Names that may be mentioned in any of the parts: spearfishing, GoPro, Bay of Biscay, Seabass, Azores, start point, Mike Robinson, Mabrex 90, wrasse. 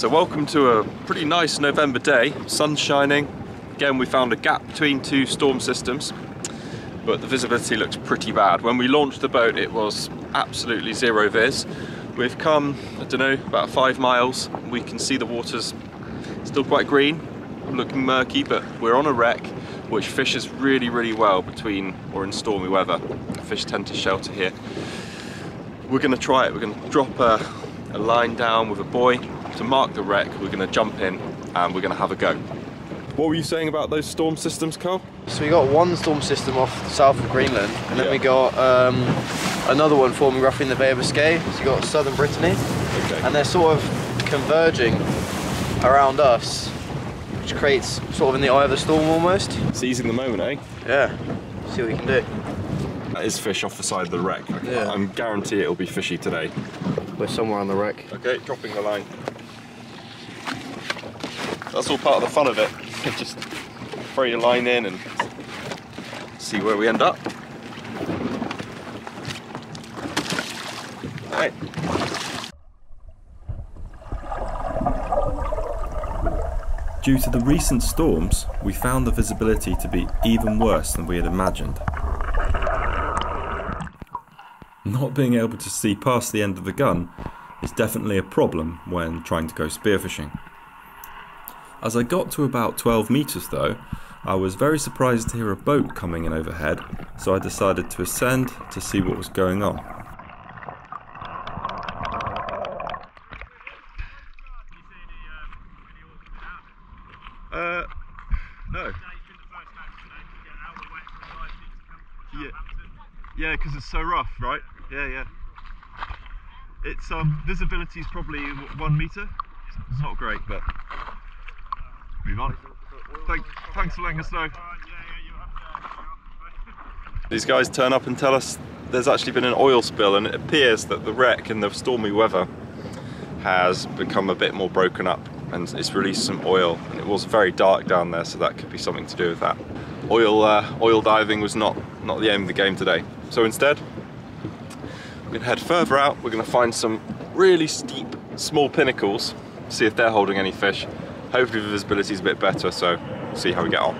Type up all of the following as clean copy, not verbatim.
So welcome to a pretty nice November day, sun's shining. Again, we found a gap between two storm systems, but the visibility looks pretty bad. When we launched the boat, it was absolutely zero vis. We've come, I don't know, about 5 miles. We can see the water's still quite green, looking murky, but we're on a wreck which fishes really, really well between or in stormy weather. The fish tend to shelter here. We're gonna try it. We're gonna drop a line down with a buoy to mark the wreck. We're gonna jump in and we're gonna have a go. What were you saying about those storm systems, Carl? So we got one storm system off the south of Greenland, and then we got another one forming roughly in the Bay of Biscay. So you got southern Brittany, and they're sort of converging around us, which creates sort of in the eye of the storm almost. Seizing the moment, eh? Yeah, see what you can do. That is fish off the side of the wreck. Yeah. I guarantee it'll be fishy today. We're somewhere on the wreck. Okay, dropping the line. That's all part of the fun of it. Just throw your line in and see where we end up. All right. Due to the recent storms, we found the visibility to be even worse than we had imagined. Not being able to see past the end of the gun is definitely a problem when trying to go spearfishing. As I got to about 12 meters though, I was very surprised to hear a boat coming in overhead, so I decided to ascend to see what was going on. No. Yeah, because it's so rough, right? Yeah. It's visibility is probably 1 meter. It's not great, but move on. Thanks for letting us know. These guys turn up and tell us there's actually been an oil spill, and it appears that the wreck in the stormy weather has become a bit more broken up and it's released some oil, and it was very dark down there, so that could be something to do with that. Oil diving was not the aim of the game today. So instead, we're gonna head further out. We're gonna find some really steep, small pinnacles, see if they're holding any fish. Hopefully the visibility is a bit better, so we'll see how we get on.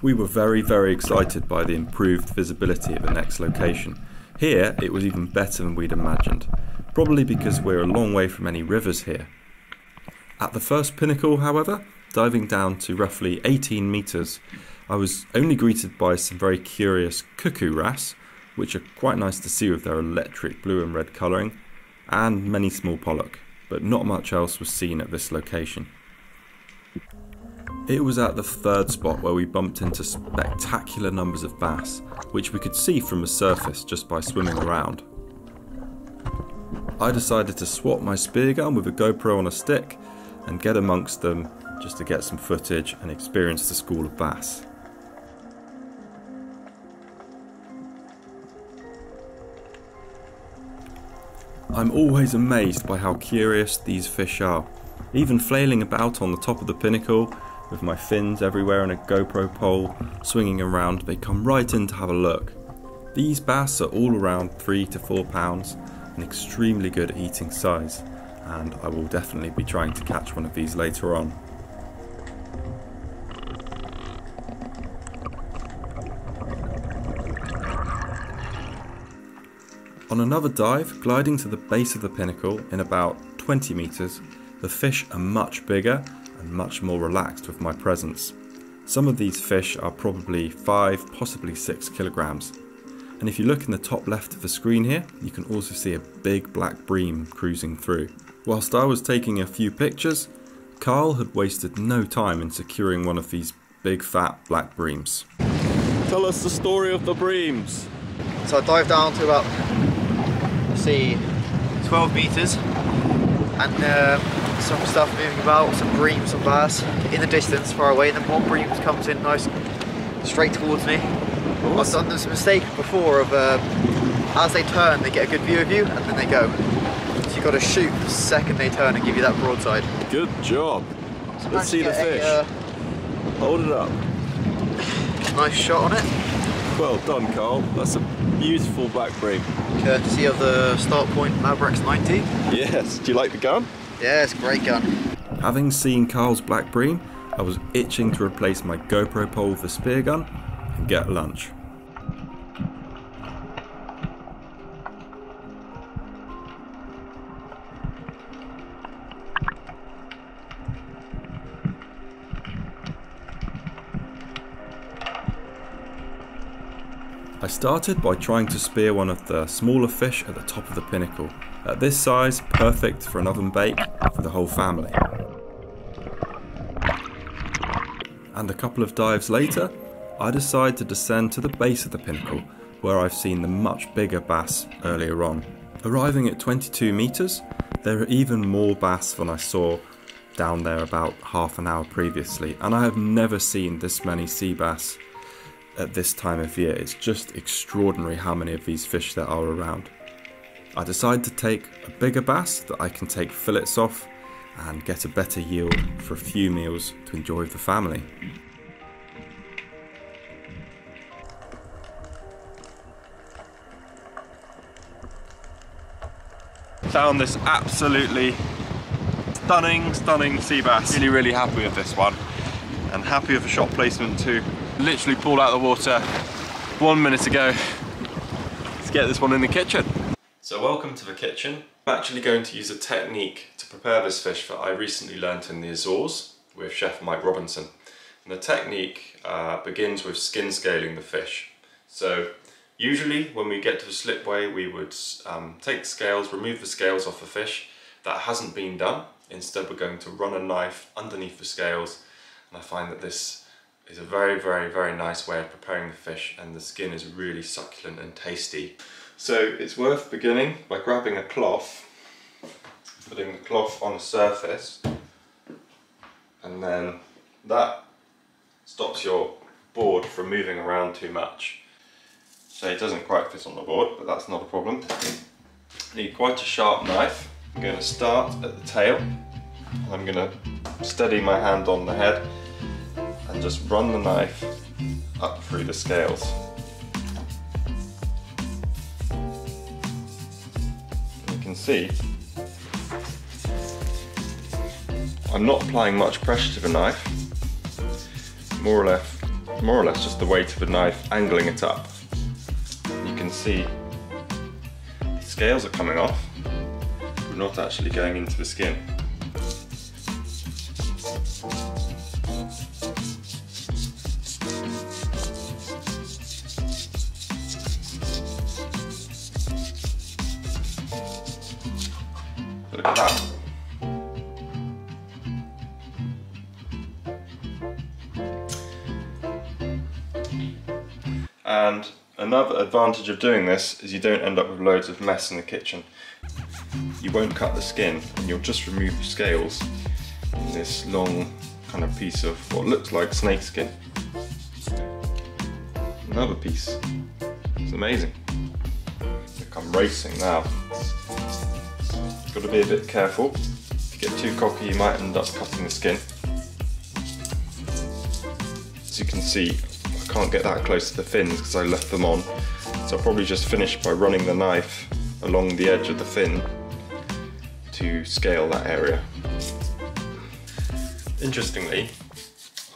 We were very, very excited by the improved visibility of the next location. Here, it was even better than we'd imagined, probably because we're a long way from any rivers here. At the first pinnacle, however, diving down to roughly 18 meters, I was only greeted by some very curious cuckoo wrasse, which are quite nice to see with their electric blue and red colouring, and many small pollock, but not much else was seen at this location. It was at the third spot where we bumped into spectacular numbers of bass, which we could see from the surface just by swimming around. I decided to swap my spear gun with a GoPro on a stick and get amongst them just to get some footage and experience the school of bass. I'm always amazed by how curious these fish are, even flailing about on the top of the pinnacle with my fins everywhere and a GoPro pole swinging around. They come right in to have a look. These bass are all around 3 to 4 pounds, an extremely good eating size, and I will definitely be trying to catch one of these later on. On another dive, gliding to the base of the pinnacle in about 20 meters, the fish are much bigger and much more relaxed with my presence. Some of these fish are probably 5, possibly 6 kilograms. And if you look in the top left of the screen here, you can also see a big black bream cruising through. Whilst I was taking a few pictures, Carl had wasted no time in securing one of these big fat black breams. Tell us the story of the breams. So I dived down to about, let's see, 12 meters, and some stuff moving about, some breams, some bass in the distance far away, and then one bream comes in nice straight towards me. I've done this mistake before of as they turn they get a good view of you and then they go. So you've got to shoot the second they turn and give you that broadside. Good job. So let's see the fish. Hold it up. Nice shot on it. Well done, Carl. That's a beautiful black bream. Courtesy of the start point Mabrex 90. Yes. Do you like the gun? Yeah, it's a great gun. Having seen Carl's Black Bream, I was itching to replace my GoPro pole with a spear gun and get lunch. I started by trying to spear one of the smaller fish at the top of the pinnacle. At this size, perfect for an oven bake for the whole family. And a couple of dives later, I decide to descend to the base of the pinnacle, where I've seen the much bigger bass earlier on. Arriving at 22 meters, there are even more bass than I saw down there about half an hour previously, and I have never seen this many sea bass at this time of year. It's just extraordinary how many of these fish there are around. I decide to take a bigger bass that I can take fillets off and get a better yield for a few meals to enjoy with the family. Found this absolutely stunning sea bass. Really happy with this one, and happy with the shot placement too. Literally pulled out of the water 1 minute ago. Let's get this one in the kitchen. So welcome to the kitchen. I'm actually going to use a technique to prepare this fish that I recently learnt in the Azores with Chef Mike Robinson. And the technique begins with skin scaling the fish. So usually when we get to the slipway, we would take the scales, remove the scales off the fish. That hasn't been done. Instead we're going to run a knife underneath the scales, and I find that this is a very nice way of preparing the fish, and the skin is really succulent and tasty. So it's worth beginning by grabbing a cloth, putting the cloth on the surface, and then that stops your board from moving around too much. So it doesn't quite fit on the board, but that's not a problem. You need quite a sharp knife. I'm going to start at the tail, and I'm going to steady my hand on the head and just run the knife up through the scales. You can see I'm not applying much pressure to the knife, more or less just the weight of the knife angling it up. You can see the scales are coming off, but not actually going into the skin. Look at that. And another advantage of doing this is you don't end up with loads of mess in the kitchen. You won't cut the skin, and you'll just remove the scales in this long kind of piece of what looks like snake skin. Another piece. It's amazing. Look, I'm racing now. Got to be a bit careful. If you get too cocky, you might end up cutting the skin. As you can see, I can't get that close to the fins because I left them on. So I'll probably just finish by running the knife along the edge of the fin to scale that area. Interestingly,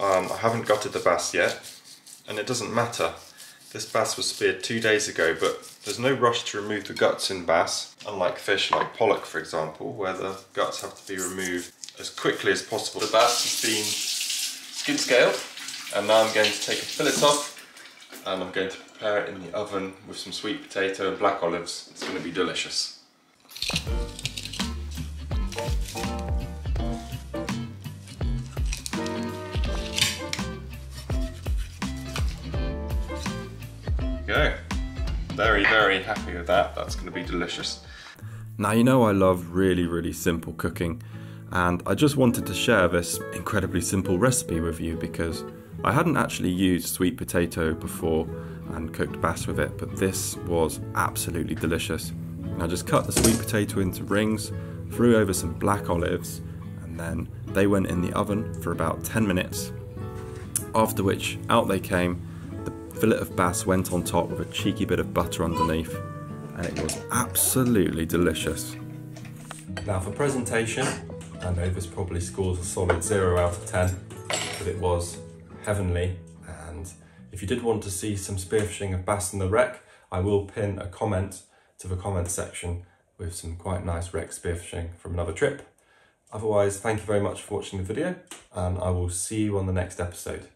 I haven't gutted the bass yet, and it doesn't matter. This bass was speared 2 days ago, but there's no rush to remove the guts in bass, unlike fish like pollock, for example, where the guts have to be removed as quickly as possible. The bass has been skin scaled, and now I'm going to take a fillet off, and I'm going to prepare it in the oven with some sweet potato and black olives. It's going to be delicious. Go. Very happy with that. That's going to be delicious. Now, you know I love really simple cooking, and I just wanted to share this incredibly simple recipe with you because I hadn't actually used sweet potato before and cooked bass with it, but this was absolutely delicious. And I just cut the sweet potato into rings, threw over some black olives, and then they went in the oven for about 10 minutes, after which out they came. Fillet of bass went on top with a cheeky bit of butter underneath, and it was absolutely delicious. Now for presentation, I know this probably scores a solid 0 out of 10, but it was heavenly. And if you did want to see some spearfishing of bass in the wreck, I will pin a comment to the comment section with some quite nice wreck spearfishing from another trip. Otherwise, thank you very much for watching the video, and I will see you on the next episode.